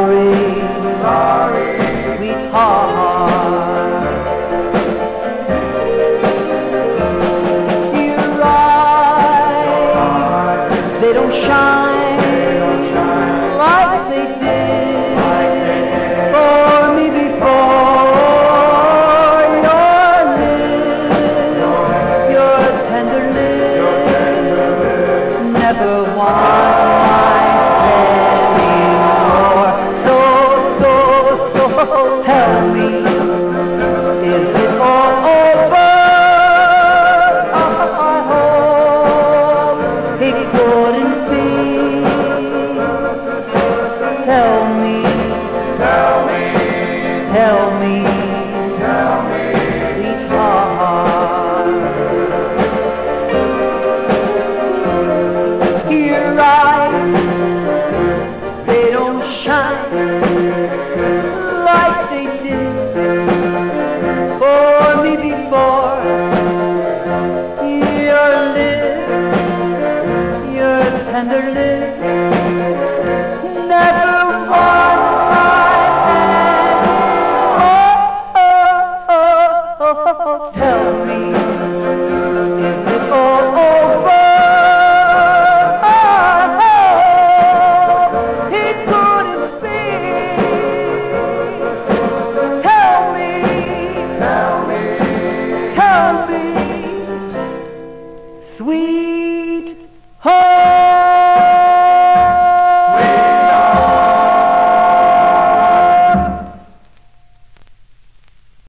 sorry.